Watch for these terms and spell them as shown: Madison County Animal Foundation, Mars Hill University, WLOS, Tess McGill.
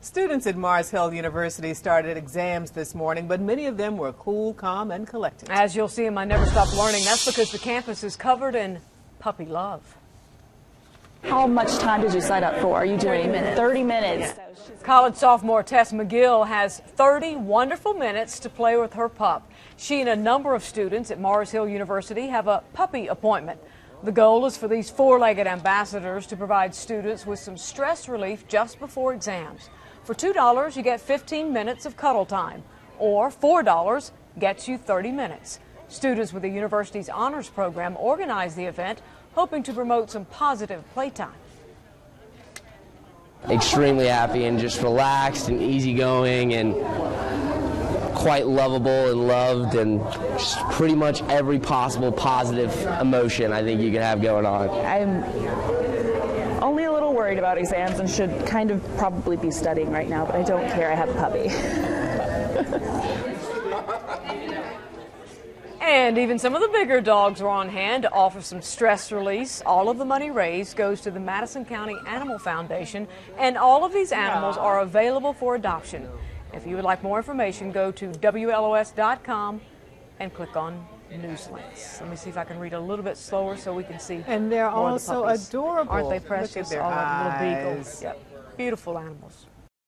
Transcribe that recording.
Students at Mars Hill University started exams this morning, but many of them were cool, calm, and collected. As you'll see in my Never Stop Learning, that's because the campus is covered in puppy love. How much time did you sign up for? Are you doing 30 minutes? 30 minutes. Yeah. College sophomore Tess McGill has 30 wonderful minutes to play with her pup. She and a number of students at Mars Hill University have a puppy appointment. The goal is for these four-legged ambassadors to provide students with some stress relief just before exams. For $2, you get 15 minutes of cuddle time, or $4 gets you 30 minutes. Students with the university's honors program organized the event, hoping to promote some positive playtime. Extremely happy and just relaxed and easygoing and quite lovable and loved, and just pretty much every possible positive emotion I think you could have going on. I'm only a little worried about exams and should kind of probably be studying right now, but I don't care. I have a puppy. And even some of the bigger dogs were on hand to offer some stress release. All of the money raised goes to the Madison County Animal Foundation, and all of these animals are available for adoption. If you would like more information, go to WLOS.com and click on news links. Let me see if I can read a little bit slower so we can see. And they're all so adorable. Aren't they precious? All of the little beagles. Yep. Beautiful animals.